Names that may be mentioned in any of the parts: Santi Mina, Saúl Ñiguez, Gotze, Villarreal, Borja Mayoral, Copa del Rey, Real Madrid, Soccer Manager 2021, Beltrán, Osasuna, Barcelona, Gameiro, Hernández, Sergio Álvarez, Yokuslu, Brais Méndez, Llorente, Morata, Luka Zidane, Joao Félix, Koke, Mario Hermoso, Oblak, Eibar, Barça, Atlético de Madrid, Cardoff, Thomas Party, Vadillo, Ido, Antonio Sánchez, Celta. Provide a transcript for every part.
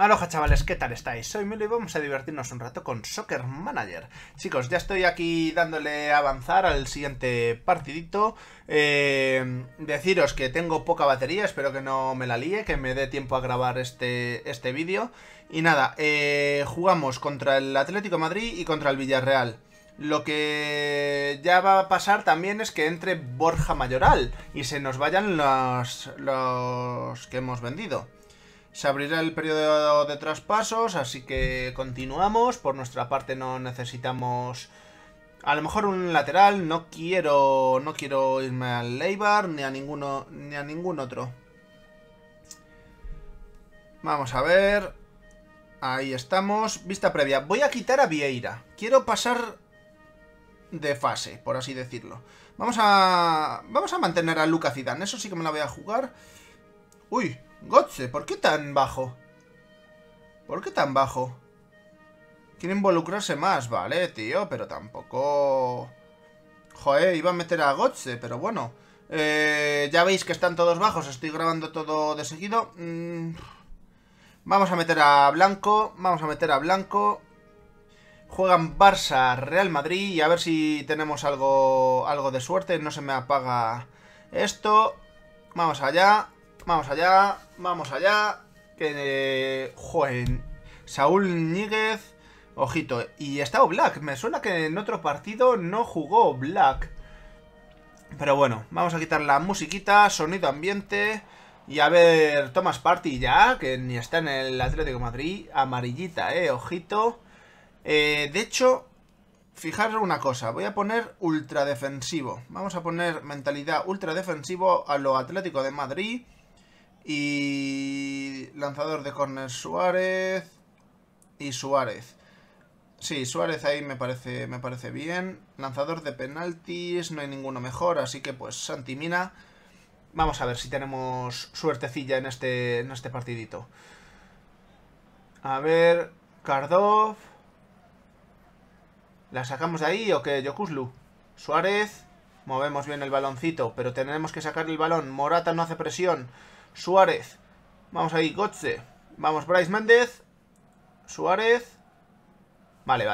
Aloha chavales, ¿qué tal estáis? Soy Milo y vamos a divertirnos un rato con Soccer Manager. Chicos, ya estoy aquí dándole a avanzar al siguiente partidito. Deciros que tengo poca batería, espero que no me la líe, que me dé tiempo a grabar este vídeo. Y nada, jugamos contra el Atlético de Madrid y contra el Villarreal. Lo que ya va a pasar también es que entre Borja Mayoral y se nos vayan los que hemos vendido. Se abrirá el periodo de traspasos, así que continuamos. Por nuestra parte no necesitamos, a lo mejor, un lateral. No quiero irme al Eibar ni a ningún otro. Vamos a ver. Ahí estamos. Vista previa. Voy a quitar a Vieira. Quiero pasar de fase, por así decirlo. Vamos a mantener a Luka Zidane. Eso sí que me la voy a jugar. Uy. Gotze, ¿por qué tan bajo? ¿Por qué tan bajo? Quiere involucrarse más, vale, tío, pero tampoco... Joder, iba a meter a Gotze, pero bueno. Ya veis que están todos bajos, estoy grabando todo de seguido. Vamos a meter a Blanco, Juegan Barça, Real Madrid, y a ver si tenemos algo de suerte. No se me apaga esto. Vamos allá. Vamos allá, que joder, Saúl Ñiguez, ojito, y está Oblak, me suena que en otro partido no jugó Oblak, pero bueno, vamos a quitar la musiquita, sonido ambiente, y a ver, Thomas Party ya, que ni está en el Atlético de Madrid, amarillita, ojito, de hecho, fijaros una cosa, voy a poner ultra defensivo, vamos a poner mentalidad ultra defensivo a lo Atlético de Madrid. Y lanzador de córner Suárez. Y Suárez. Sí, Suárez ahí me parece bien. Lanzador de penaltis, no hay ninguno mejor, así que pues Santi Mina. Vamos a ver si tenemos suertecilla en este partidito. A ver, Cardoff. ¿La sacamos de ahí o qué, Yokuslu? Suárez. Movemos bien el baloncito, pero tenemos que sacar el balón. Morata no hace presión. Suárez, vamos ahí, Gotze. Vamos, Brais Méndez. Suárez. Vale.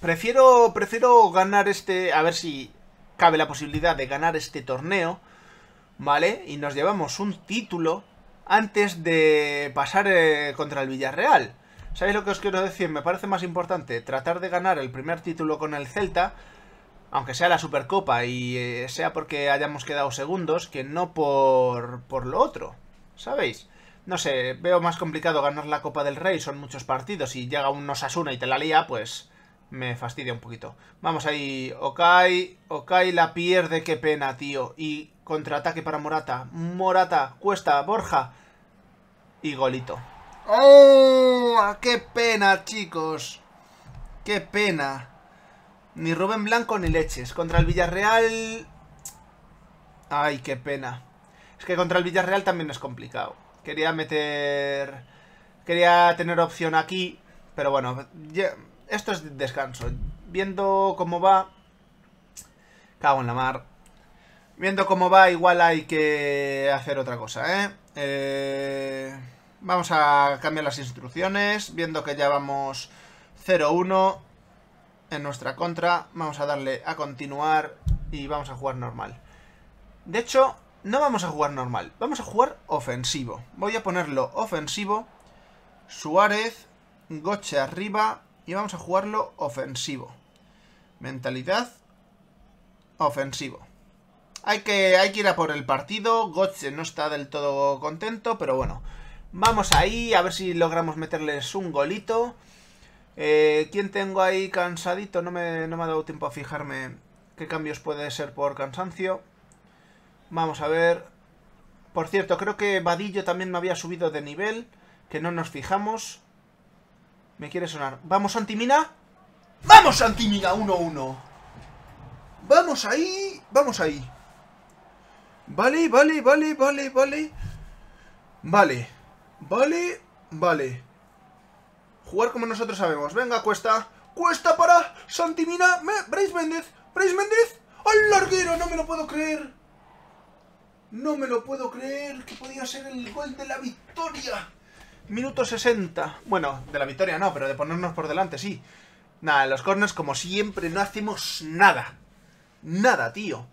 Prefiero ganar este... A ver si cabe la posibilidad de ganar este torneo, ¿vale? Y nos llevamos un título antes de pasar contra el Villarreal. ¿Sabéis lo que os quiero decir? Me parece más importante tratar de ganar el primer título con el Celta, aunque sea la Supercopa y sea porque hayamos quedado segundos, que no por lo otro, ¿sabéis? No sé, veo más complicado ganar la Copa del Rey, son muchos partidos, y llega un Osasuna y te la lía, pues me fastidia un poquito. Vamos ahí, Okai la pierde, qué pena, tío, y contraataque para Morata, cuesta, Borja, y golito. ¡Oh! ¡Qué pena, chicos! ¡Qué pena! Ni Rubén Blanco ni leches. Contra el Villarreal... ¡Ay, qué pena! Es que contra el Villarreal también es complicado. Quería tener opción aquí. Pero bueno, ya... esto es descanso. Viendo cómo va... Cago en la mar. Viendo cómo va, igual hay que hacer otra cosa, ¿eh? Vamos a cambiar las instrucciones. Viendo que ya vamos 0-1... en nuestra contra, vamos a darle a continuar y vamos a jugar normal. De hecho, no vamos a jugar normal, vamos a jugar ofensivo. Voy a ponerlo ofensivo. Suárez, Gotze arriba y vamos a jugarlo ofensivo. Mentalidad ofensivo. Hay que ir a por el partido. Gotze no está del todo contento, pero bueno. Vamos ahí, a ver si logramos meterles un golito. ¿Quién tengo ahí cansadito? No me ha dado tiempo a fijarme qué cambios puede ser por cansancio. Vamos a ver. Por cierto, creo que Vadillo también me había subido de nivel, que no nos fijamos. Me quiere sonar. ¿Vamos, Santi Mina? ¡Vamos, Santi Mina! 1-1. ¡Vamos ahí! ¡Vamos ahí! Vale. Jugar como nosotros sabemos. Venga, cuesta. Cuesta para Santi Mina. Brais Méndez. ¡Al larguero! No me lo puedo creer. No me lo puedo creer, que podía ser el gol de la victoria. Minuto 60. Bueno, de la victoria no, pero de ponernos por delante, sí. Nada, en los corners, como siempre, no hacemos nada. Nada, tío.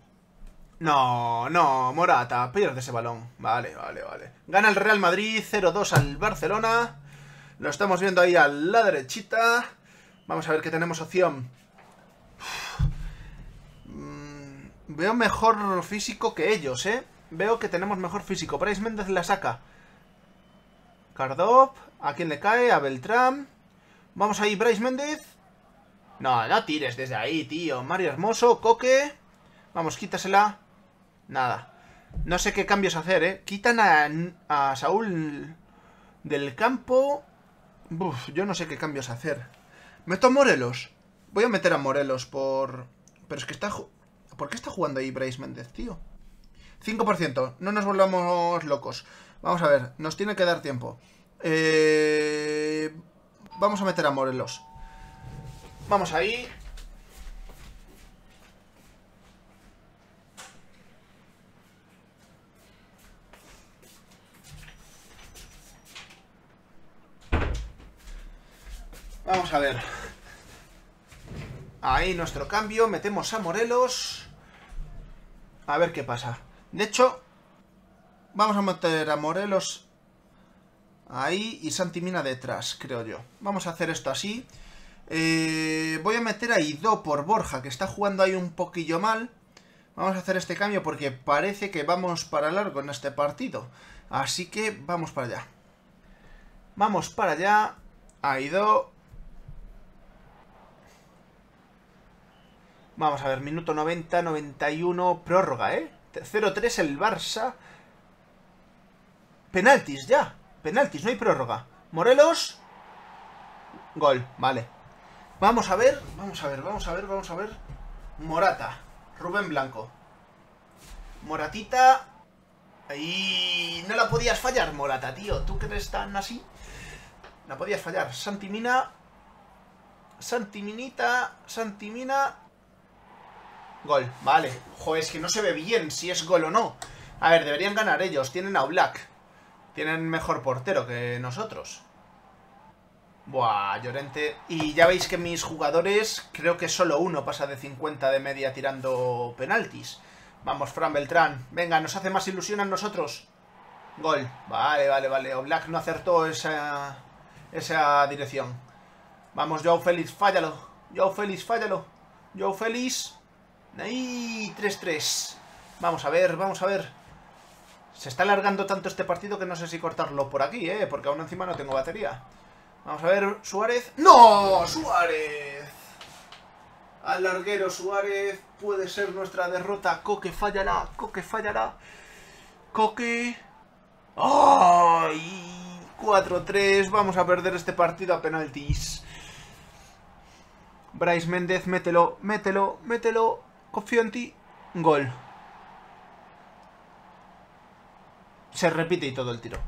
No, no, Morata, pierde ese balón. Vale, vale, vale. Gana el Real Madrid, 0-2 al Barcelona. Lo estamos viendo ahí a la derechita. Vamos a ver que tenemos opción. Veo mejor físico que ellos, ¿eh? Veo que tenemos mejor físico. Brais Méndez la saca. Cardoff. ¿A quién le cae? A Beltrán. Vamos ahí, Brais Méndez. No, no tires desde ahí, tío. Mario Hermoso, Koke. Vamos, quítasela. Nada. No sé qué cambios hacer, ¿eh? Quitan a Saúl del campo. Uf, yo no sé qué cambios hacer. Meto a Morelos. Voy a meter a Morelos por... Pero es que está... ¿Por qué está jugando ahí Brais Méndez, tío? 5%. No nos volvamos locos. Vamos a ver. Nos tiene que dar tiempo. Vamos a meter a Morelos. Vamos ahí. Vamos a ver. Ahí nuestro cambio. Metemos a Morelos. A ver qué pasa. De hecho, vamos a meter a Morelos ahí y Santi Mina detrás, creo yo. Vamos a hacer esto así. Voy a meter a Ido por Borja, que está jugando ahí un poquillo mal. Vamos a hacer este cambio porque parece que vamos para largo en este partido. Así que vamos para allá. Vamos para allá. A Ido. Vamos a ver, minuto 90, 91, prórroga, ¿eh? 0-3 el Barça. Penaltis ya. Penaltis, no hay prórroga. Morelos. Gol, vale. Vamos a ver, vamos a ver. Morata. Rubén Blanco. Moratita. Y no la podías fallar, Morata, tío. ¿Tú que eres tan así? La podías fallar. Santi Mina. Santi Minita. Santi Mina. Gol, vale. Joder, es que no se ve bien si es gol o no. A ver, deberían ganar ellos. Tienen a Oblak. Tienen mejor portero que nosotros. Buah, Llorente. Y ya veis que mis jugadores, creo que solo uno pasa de 50 de media tirando penaltis. Vamos, Fran Beltrán. Venga, nos hace más ilusión a nosotros. Gol. Vale, vale, vale. Oblak no acertó esa dirección. Vamos, Joao Félix, fállalo. Joao Félix, fállalo. Joao Félix... Ahí, 3-3. Vamos a ver, Se está alargando tanto este partido que no sé si cortarlo por aquí, ¿eh? Porque aún encima no tengo batería. Vamos a ver, Suárez. ¡No! ¡Suárez! Al larguero Suárez. Puede ser nuestra derrota. Koke, fallará. Koke, fallará. Koke. ¡Ay! 4-3. Vamos a perder este partido a penaltis. Brais Méndez, mételo, mételo, mételo. Confío en ti. Gol. Se repite y todo el tiro.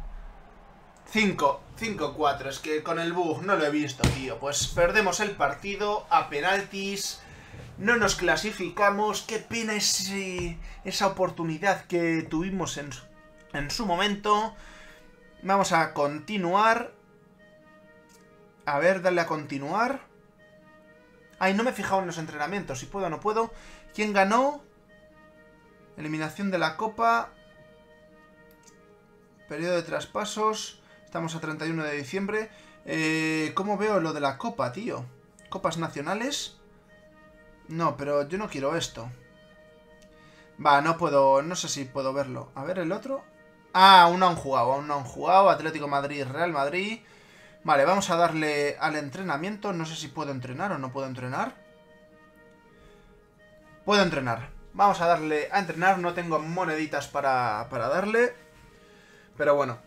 5-4. Es que con el bug no lo he visto, tío. Pues perdemos el partido a penaltis. No nos clasificamos. Qué pena esa oportunidad que tuvimos en su momento. Vamos a continuar. A ver, dale a continuar. Ay, no me he fijado en los entrenamientos. Si puedo o no puedo. ¿Quién ganó? Eliminación de la Copa. Periodo de traspasos. Estamos a 31 de diciembre. ¿Cómo veo lo de la Copa, tío? ¿Copas nacionales? No, pero yo no quiero esto. Va, no puedo... No sé si puedo verlo. A ver, el otro. Ah, aún no han jugado. Atlético de Madrid, Real Madrid... Vale, vamos a darle al entrenamiento. No sé si puedo entrenar o no puedo entrenar. Puedo entrenar. Vamos a darle a entrenar. No tengo moneditas para darle. Pero bueno.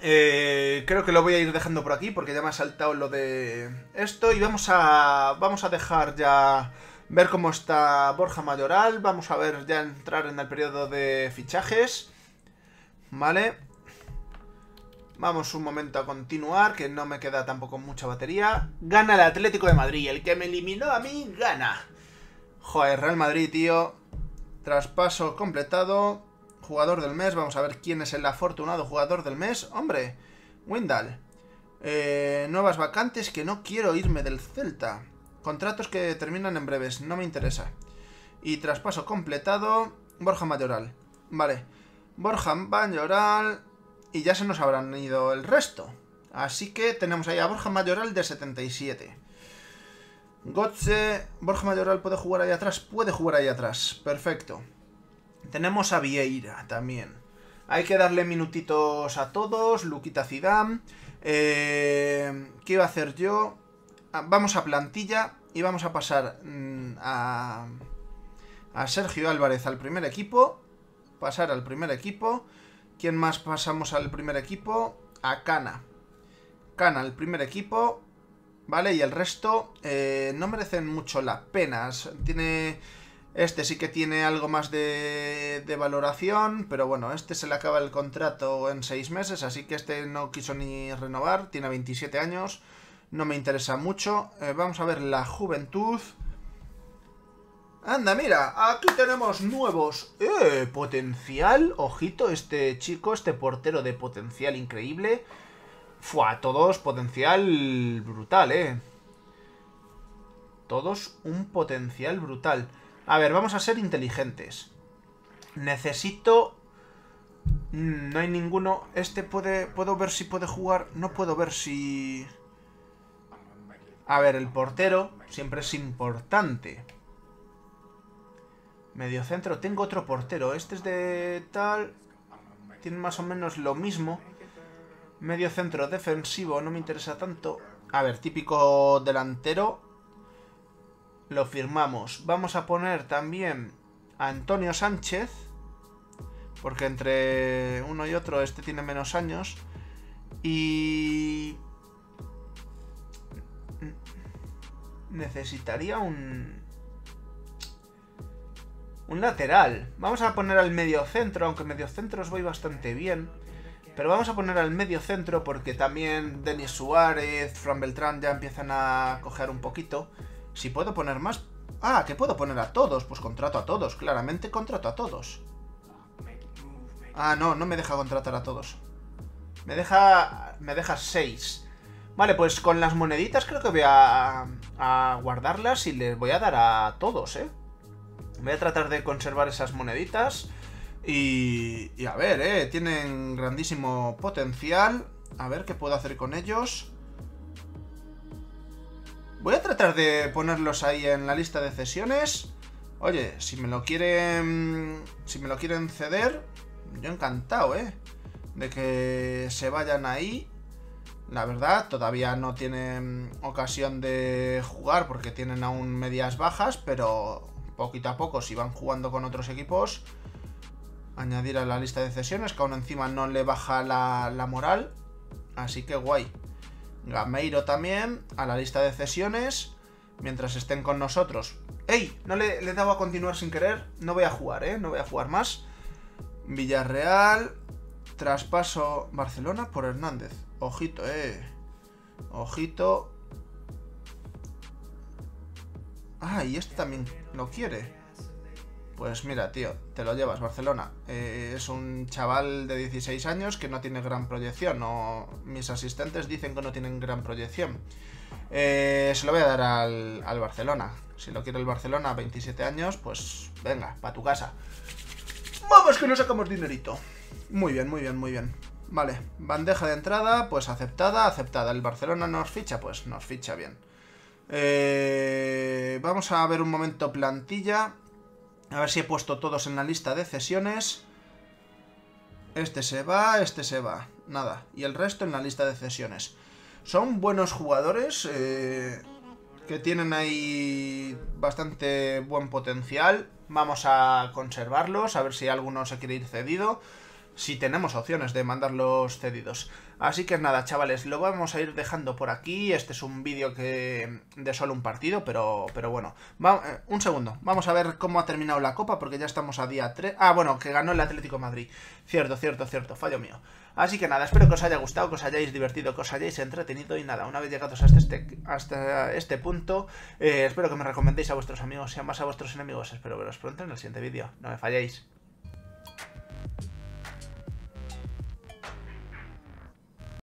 Creo que lo voy a ir dejando por aquí porque ya me ha saltado lo de esto. Y vamos a dejar ya ver cómo está Borja Mayoral. Vamos a ver ya entrar en el periodo de fichajes. Vale. Vamos un momento a continuar, que no me queda tampoco mucha batería. Gana el Atlético de Madrid, el que me eliminó a mí, gana. Joder, Real Madrid, tío. Traspaso completado. Jugador del mes, vamos a ver quién es el afortunado jugador del mes. Hombre, Wendal. Nuevas vacantes, que no quiero irme del Celta. Contratos que terminan en breves, no me interesa. Y traspaso completado, Borja Mayoral. Vale, Borja Mayoral. Y ya se nos habrán ido el resto. Así que tenemos ahí a Borja Mayoral de 77. Gotze, Borja Mayoral puede jugar ahí atrás. Puede jugar ahí atrás, perfecto. Tenemos a Vieira también. Hay que darle minutitos a todos. Luka Zidane. ¿Qué iba a hacer yo? Vamos a plantilla y vamos a pasar a Sergio Álvarez al primer equipo. Pasar al primer equipo. ¿Quién más pasamos al primer equipo? A Cana. Cana al primer equipo. Vale, y el resto no merecen mucho la pena. Tiene... Este sí que tiene algo más de valoración, pero bueno, este se le acaba el contrato en 6 meses, así que este no quiso ni renovar, tiene 27 años, no me interesa mucho. Vamos a ver la juventud. Anda, mira, aquí tenemos nuevos. Potencial, ojito, este chico, este portero de potencial increíble. Fua, todos potencial brutal, Todos un potencial brutal. A ver, vamos a ser inteligentes. Necesito... No hay ninguno... Este puede... Puedo ver si puede jugar... No puedo ver si... A ver, el portero siempre es importante. Mediocentro. Tengo otro portero. Este es de tal... Tiene más o menos lo mismo. Mediocentro defensivo. No me interesa tanto. A ver, típico delantero... Lo firmamos. Vamos a poner también a Antonio Sánchez. Porque entre uno y otro este tiene menos años. Y... necesitaría un lateral. Vamos a poner al medio centro. Aunque medio centro os voy bastante bien. Pero vamos a poner al medio centro porque también Denis Suárez, Beltrán ya empiezan a cojear un poquito. Si puedo poner más... Ah, que puedo poner a todos. Pues contrato a todos. Claramente contrato a todos. Ah, no. No me deja contratar a todos. Me deja 6. Vale, pues con las moneditas creo que voy a guardarlas y les voy a dar a todos, Voy a tratar de conservar esas moneditas. Y a ver, Tienen grandísimo potencial. A ver qué puedo hacer con ellos. Voy a tratar de ponerlos ahí en la lista de cesiones. Oye, si me lo quieren... Si me lo quieren ceder, yo encantado, de que se vayan ahí. La verdad, todavía no tienen ocasión de jugar porque tienen aún medias bajas, pero poquito a poco, si van jugando con otros equipos, añadir a la lista de cesiones, que aún encima no le baja la moral. Así que guay. Gameiro también, a la lista de cesiones, mientras estén con nosotros. ¡Ey! No le he dado a continuar sin querer. No voy a jugar, No voy a jugar más. Villarreal. Traspaso Barcelona por Hernández. Ojito, Ojito. Ah, y este también lo quiere. Pues mira, tío, te lo llevas, Barcelona. Es un chaval de 16 años que no tiene gran proyección. No, mis asistentes dicen que no tienen gran proyección. Se lo voy a dar al Barcelona. Si lo quiere el Barcelona, 27 años, pues venga, para tu casa. ¡Vamos, que nos sacamos dinerito! Muy bien, muy bien, muy bien. Vale, bandeja de entrada, pues aceptada, aceptada. ¿El Barcelona nos ficha? Pues nos ficha bien. Vamos a ver un momento plantilla. A ver si he puesto todos en la lista de cesiones. Este se va, nada. Y el resto en la lista de cesiones. Son buenos jugadores que tienen ahí bastante buen potencial. Vamos a conservarlos, a ver si alguno se quiere ir cedido. Si tenemos opciones de mandarlos cedidos. Así que nada, chavales, lo vamos a ir dejando por aquí. Este es un vídeo que de solo un partido, pero bueno. Un segundo, vamos a ver cómo ha terminado la Copa, porque ya estamos a día 3. Ah, bueno, que ganó el Atlético de Madrid. Cierto, cierto, cierto, fallo mío. Así que nada, espero que os haya gustado, que os hayáis divertido, que os hayáis entretenido. Y nada, una vez llegados hasta este punto, espero que me recomendéis a vuestros amigos y a más a vuestros enemigos. Espero veros pronto en el siguiente vídeo. No me falléis.